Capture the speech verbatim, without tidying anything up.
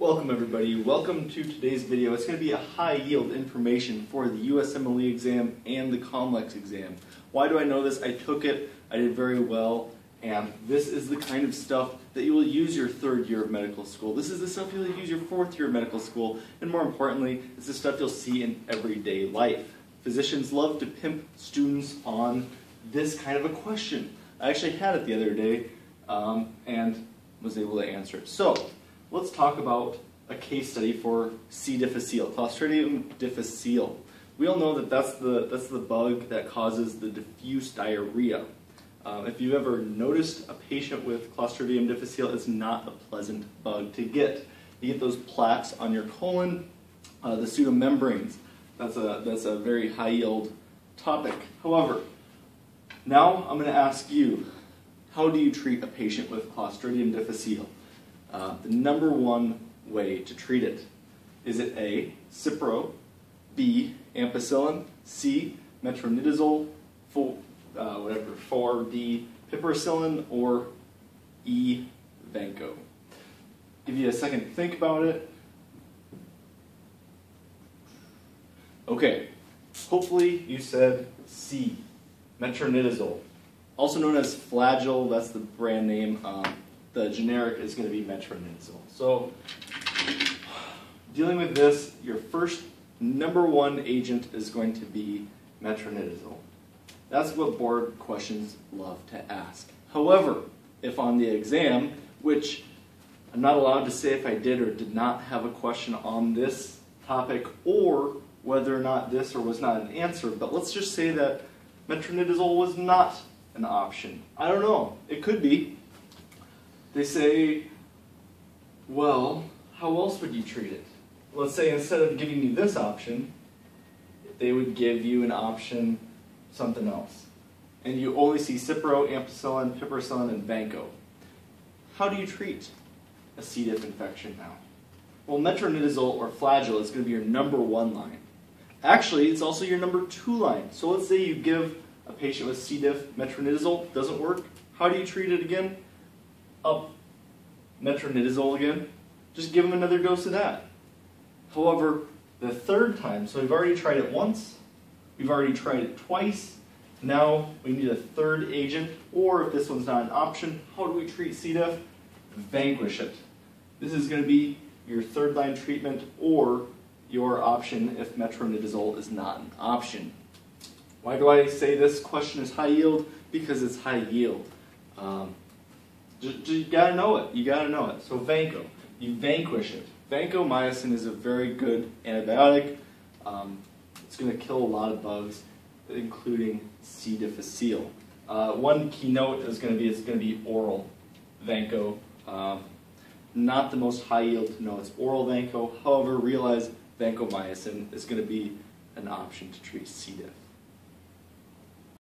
Welcome everybody, welcome to today's video. It's going to be a high yield information for the U S M L E exam and the COMLEX exam. Why do I know this? I took it, I did very well, and this is the kind of stuff that you will use your third year of medical school. This is the stuff you'll use your fourth year of medical school, and more importantly, it's the stuff you'll see in everyday life. Physicians love to pimp students on this kind of a question. I actually had it the other day um, and was able to answer it. So, let's talk about a case study for C. difficile, Clostridium difficile. We all know that that's the, that's the bug that causes the diffuse diarrhea. Um, if you've ever noticed a patient with Clostridium difficile, it's not a pleasant bug to get. You get those plaques on your colon, uh, the pseudomembranes. That's a, that's a very high yield topic. However, now I'm going to ask you, how do you treat a patient with Clostridium difficile? Uh, the number one way to treat it. Is it A, Cipro, B, Ampicillin, C, Metronidazole, four, uh, whatever, four D, Piperacillin, or E, Vanco? Give you a second to think about it. Okay, hopefully you said C, Metronidazole, also known as Flagyl. That's the brand name. Um, The generic is going to be metronidazole. So, dealing with this, your first number one agent is going to be metronidazole. That's what board questions love to ask. However, if on the exam, which I'm not allowed to say if I did or did not have a question on this topic or whether or not this or was not an answer, but let's just say that metronidazole was not an option. I don't know. It could be. They say, well, how else would you treat it? Let's say instead of giving you this option, they would give you an option, something else. And you only see Cipro, Ampicillin, Piperacillin, and Vanco. How do you treat a C. diff infection now? Well, metronidazole or Flagyl is going to be your number one line. Actually, it's also your number two line. So let's say you give a patient with C. diff metronidazole, doesn't work. How do you treat it again? Up metronidazole again, just give them another dose of that. However, the third time, so we've already tried it once, we've already tried it twice, now we need a third agent, or if this one's not an option, how do we treat C. diff? Vanquish it. This is going to be your third line treatment or your option if metronidazole is not an option. Why do I say this question is high yield? Because it's high yield. Um, Just, just, you gotta know it. You gotta know it. So Vanco, you vanquish it. Vancomycin is a very good antibiotic. Um, it's gonna kill a lot of bugs, including C. difficile. Uh, one keynote is gonna be it's gonna be oral Vanco. Um, not the most high yield to know it's oral Vanco. However, realize vancomycin is gonna be an option to treat C. diff.